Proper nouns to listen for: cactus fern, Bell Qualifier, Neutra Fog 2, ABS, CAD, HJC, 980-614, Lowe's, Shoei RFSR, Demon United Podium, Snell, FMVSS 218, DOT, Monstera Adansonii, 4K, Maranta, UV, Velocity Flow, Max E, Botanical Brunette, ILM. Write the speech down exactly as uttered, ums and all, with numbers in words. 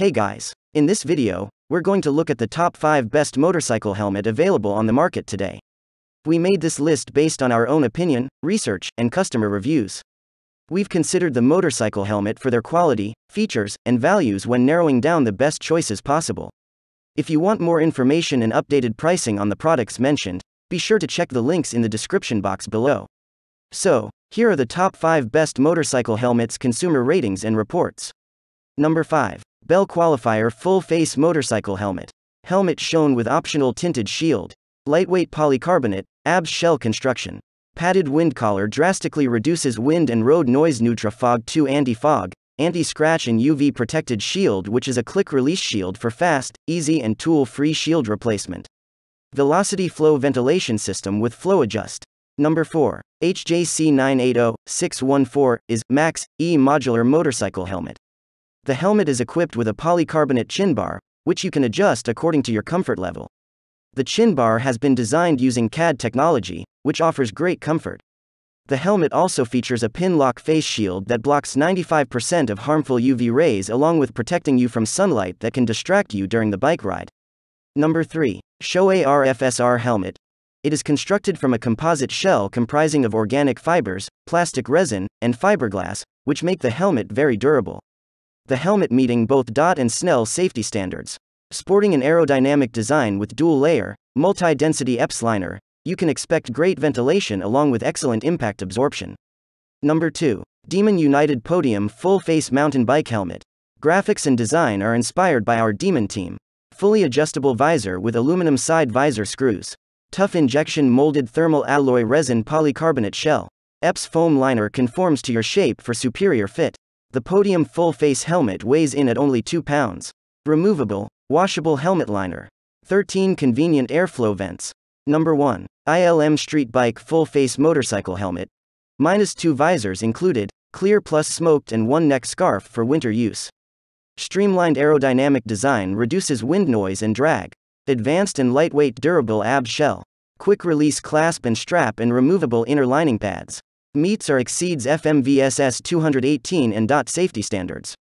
Hey guys! In this video, we're going to look at the top five best motorcycle helmet available on the market today. We made this list based on our own opinion, research, and customer reviews. We've considered the motorcycle helmet for their quality, features, and values when narrowing down the best choices possible. If you want more information and updated pricing on the products mentioned, be sure to check the links in the description box below. So, here are the top five best motorcycle helmets consumer ratings and reports. Number five. Bell Qualifier Full Face Motorcycle Helmet. Helmet shown with optional tinted shield. Lightweight polycarbonate, A B S shell construction. Padded wind collar drastically reduces wind and road noise. Neutra Fog two Anti-Fog, Anti-Scratch and U V Protected Shield, which is a click-release shield for fast, easy and tool-free shield replacement. Velocity Flow Ventilation System with Flow Adjust. Number four. H J C nine eighty dash six fourteen is Max E Modular Motorcycle Helmet. The helmet is equipped with a polycarbonate chin bar, which you can adjust according to your comfort level. The chin bar has been designed using C A D technology, which offers great comfort. The helmet also features a pin-lock face shield that blocks ninety-five percent of harmful U V rays, along with protecting you from sunlight that can distract you during the bike ride. Number three. Shoei R F S R Helmet. It is constructed from a composite shell comprising of organic fibers, plastic resin, and fiberglass, which make the helmet very durable. The helmet meeting both D O T and Snell safety standards. Sporting an aerodynamic design with dual-layer, multi-density E B S liner, you can expect great ventilation along with excellent impact absorption. Number two. Demon United Podium Full-Face Mountain Bike Helmet. Graphics and design are inspired by our Demon team. Fully adjustable visor with aluminum side visor screws. Tough injection molded thermal alloy resin polycarbonate shell. E B S foam liner conforms to your shape for superior fit. The Podium full-face helmet weighs in at only two pounds. Removable, washable helmet liner. thirteen convenient airflow vents. Number one. I L M Street Bike Full-Face Motorcycle Helmet. Minus two visors included, clear plus smoked and one neck scarf for winter use. Streamlined aerodynamic design reduces wind noise and drag. Advanced and lightweight durable A B S shell. Quick-release clasp and strap and removable inner lining pads. Meets or exceeds F M V S S two eighteen and D O T safety standards.